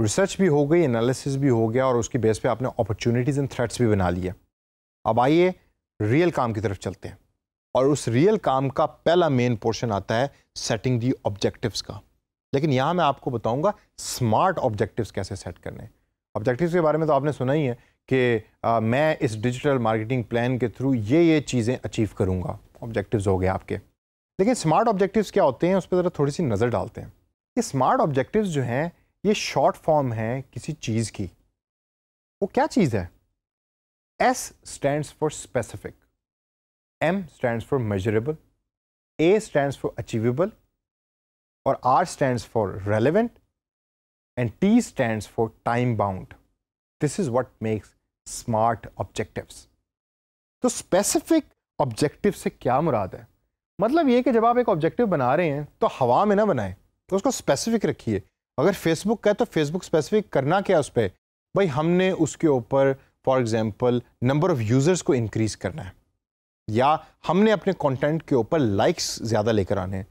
Research भी हो गई, एनालिसिस भी हो गया और उसकी बेस पे आपने अपॉर्चुनिटीज़ एंड थ्रेट्स भी बना लिए। अब आइए रियल काम की तरफ चलते हैं और उस रियल काम का पहला मेन पोर्शन आता है सेटिंग दी ऑब्जेक्टिव्स का। लेकिन यहाँ मैं आपको बताऊँगा स्मार्ट ऑब्जेक्टिव्स कैसे सेट करने हैं। ऑब्जेक्टिव्स के बारे में तो आपने सुना ही है कि मैं इस डिजिटल मार्केटिंग प्लान के थ्रू ये चीज़ें अचीव करूँगा, ऑब्जेक्टिव्स हो गए आपके। लेकिन स्मार्ट ऑब्जेक्टिव्स क्या होते हैं उस पर ज़रा थोड़ी सी नज़र डालते हैं। ये स्मार्ट ऑब्जेक्टिव्स जो हैं ये शॉर्ट फॉर्म है किसी चीज़ की। वो क्या चीज़ है? S stands for specific, M stands for measurable, A stands for achievable और R stands for relevant and T stands for time bound. This is what makes SMART objectives. तो स्पेसिफिक ऑब्जेक्टिव से क्या मुराद है? मतलब ये कि जब आप एक ऑब्जेक्टिव बना रहे हैं तो हवा में ना बनाएं, तो उसको स्पेसिफिक रखिए। अगर फेसबुक का है तो फेसबुक स्पेसिफिक करना क्या है उस पर? भाई हमने उसके ऊपर for example number of users को इंक्रीज़ करना है, या हमने अपने कंटेंट के ऊपर लाइक्स ज़्यादा लेकर आने हैं,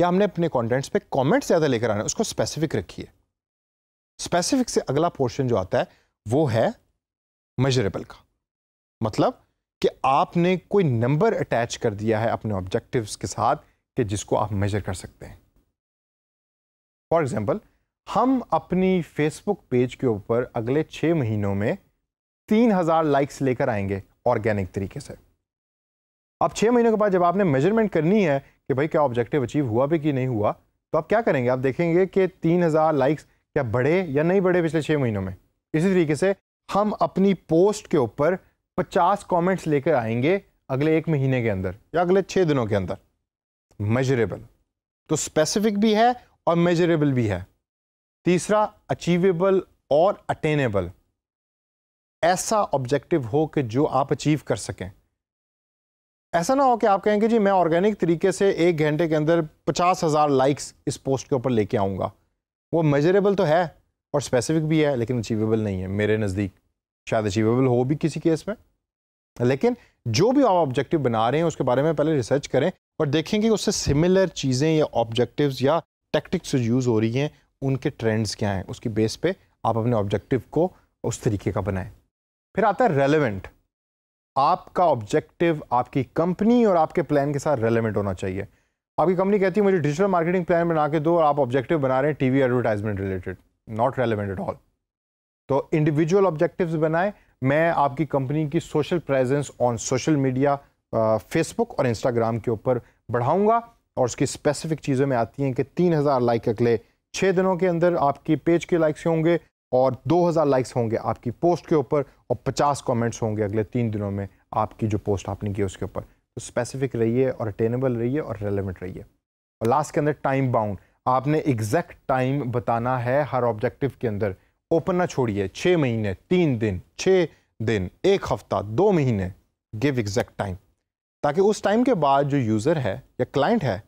या हमने अपने कंटेंट्स पे कमेंट्स ज़्यादा लेकर आने हैं। उसको स्पेसिफिक रखिए। स्पेसिफिक से अगला पोर्शन जो आता है वो है मेजरेबल का। मतलब कि आपने कोई नंबर अटैच कर दिया है अपने ऑब्जेक्टिव्स के साथ कि जिसको आप मेजर कर सकते हैं। फॉर एग्जांपल हम अपनी फेसबुक पेज के ऊपर अगले 6 महीनों में 3000 लाइक्स लेकर आएंगे ऑर्गेनिक तरीके से। अब 6 महीनों के बाद जब आपने मेजरमेंट करनी है कि भाई क्या ऑब्जेक्टिव अचीव हुआ भी कि नहीं हुआ, तो आप क्या करेंगे? आप देखेंगे कि 3000 लाइक्स क्या बढ़े या नहीं बढ़े पिछले 6 महीनों में। इसी तरीके से हम अपनी पोस्ट के ऊपर 50 कमेंट्स लेकर आएंगे अगले 1 महीने के अंदर या अगले 6 दिनों के अंदर। मेजरेबल, तो स्पेसिफिक भी है और मेजरेबल भी है। तीसरा अचीवेबल और अटेनेबल। ऐसा ऑब्जेक्टिव हो कि जो आप अचीव कर सकें। ऐसा ना हो कि आप कहेंगे जी मैं ऑर्गेनिक तरीके से 1 घंटे के अंदर 50,000 लाइक्स इस पोस्ट के ऊपर लेके आऊँगा। वो मेजरेबल तो है और स्पेसिफिक भी है लेकिन अचीवेबल नहीं है मेरे नज़दीक। शायद अचीवेबल हो भी किसी केस में। लेकिन जो भी आप ऑब्जेक्टिव बना रहे हैं उसके बारे में पहले रिसर्च करें और देखें कि उससे सिमिलर चीज़ें या ऑब्जेक्टिव्स या टैक्टिक्स जो यूज़ हो रही हैं उनके ट्रेंड्स क्या हैं। उसकी बेस पे आप अपने ऑब्जेक्टिव को उस तरीके का बनाएं। फिर आता है रेलेवेंट। आपका ऑब्जेक्टिव आपकी कंपनी और आपके प्लान के साथ रेलेवेंट होना चाहिए। आपकी कंपनी कहती है मुझे डिजिटल मार्केटिंग प्लान बना के दो और आप ऑब्जेक्टिव बना रहे हैं TV advertisement related, not relevant at all. तो इंडिविजुअल ऑब्जेक्टिव्स बनाएं। मैं आपकी कंपनी की social presence on social media Facebook और इंस्टाग्राम के ऊपर बढ़ाऊंगा और उसकी स्पेसिफिक चीज़ों में आती हैं कि 3000 लाइक अगले 6 दिनों के अंदर आपकी पेज के लाइक्स होंगे और 2000 लाइक्स होंगे आपकी पोस्ट के ऊपर और 50 कमेंट्स होंगे अगले 3 दिनों में आपकी जो पोस्ट आपने की उसके ऊपर। तो स्पेसिफिक रहिए और अटेनेबल रहिए और रेलेवेंट रहिए। और लास्ट के अंदर टाइम बाउंड। आपने एग्जैक्ट टाइम बताना है हर ऑब्जेक्टिव के अंदर। ओपन ना छोड़िए 6 महीने, 3 दिन, 6 दिन, 1 हफ्ता, 2 महीने। गिव एग्जैक्ट टाइम ताकि उस टाइम के बाद जो यूज़र है या क्लाइंट है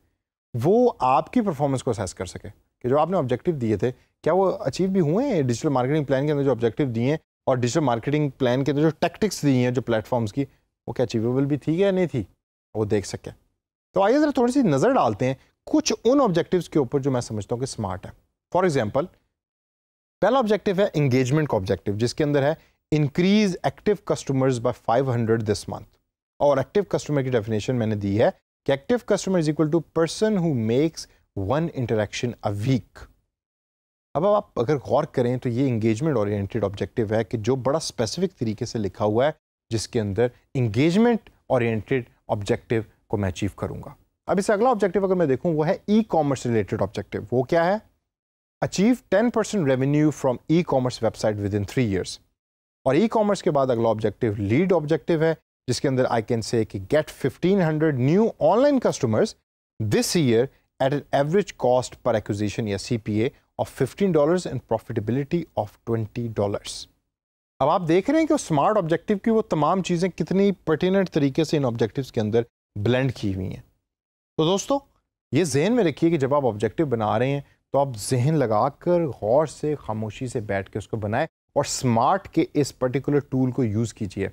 वो आपकी परफॉर्मेंस को असेस कर सके कि जो आपने ऑब्जेक्टिव दिए थे क्या वो अचीव भी हुए हैं। डिजिटल मार्केटिंग प्लान के अंदर जो ऑब्जेक्टिव दिए हैं और डिजिटल मार्केटिंग प्लान के अंदर जो टैक्टिक्स दी हैं जो प्लेटफॉर्म्स की, वो क्या अचीवेबल भी थी या नहीं थी, वो देख सकें। तो आइए ज़रा थोड़ी सी नज़र डालते हैं कुछ उन ऑब्जेक्टिव्स के ऊपर जो मैं समझता हूँ कि स्मार्ट है। फॉर एग्जाम्पल पहला ऑब्जेक्टिव है एंगेजमेंट का ऑब्जेक्टिव, जिसके अंदर है increase active customers by 500 this month. और एक्टिव कस्टमर की डेफिनेशन मैंने दी है कि active customer is equal to person who makes 1 interaction a week. अब आप अगर गौर करें तो ये इंगेजमेंट ओरिएंटेड ऑब्जेक्टिव है कि जो बड़ा स्पेसिफिक तरीके से लिखा हुआ है जिसके अंदर इंगेजमेंट ओरिएंटेड ऑब्जेक्टिव को मैं अचीव करूँगा। अब इससे अगला ऑब्जेक्टिव अगर मैं देखूँ वो है ई कॉमर्स रिलेटेड ऑब्जेक्टिव। वो क्या है? Achieve 10% revenue from e commerce website with in 3 years. और ई कॉमर्स के बाद अगला ऑब्जेक्टिव लीड ऑब्जेक्टिव है जिसके अंदर आई कैन से कि get 1500 new online customers this year at an average cost per acquisition या CPA of $15 and profitability of $20। अब आप देख रहे हैं कि स्मार्ट ऑब्जेक्टिव की वो तमाम चीज़ें कितनी पर्टिनेंट तरीके से इन ऑब्जेक्टिव्स के अंदर ब्लेंड की हुई हैं। तो दोस्तों ये जहन में रखिए कि जब आप ऑब्जेक्टिव बना रहे हैं तो आप जहन लगाकर गौर से खामोशी से बैठ के उसको बनाएं और स्मार्ट के इस पर्टिकुलर टूल को यूज़ कीजिए।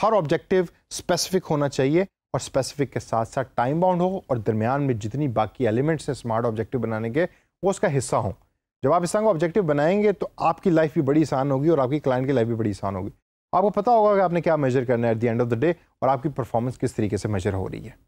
हर ऑब्जेक्टिव स्पेसिफिक होना चाहिए और स्पेसिफिक के साथ साथ टाइम बाउंड हो और दरमियान में जितनी बाकी एलिमेंट्स हैं स्मार्ट ऑब्जेक्टिव बनाने के वो उसका हिस्सा हों। जब आप इस तरह को ऑब्जेक्टिव बनाएंगे तो आपकी लाइफ भी बड़ी आसान होगी और आपकी क्लाइंट की लाइफ भी बड़ी आसान होगी। आपको पता होगा कि आपने क्या मेजर करना है at the end of the day और आपकी परफॉर्मेंस किस तरीके से मेजर हो रही है।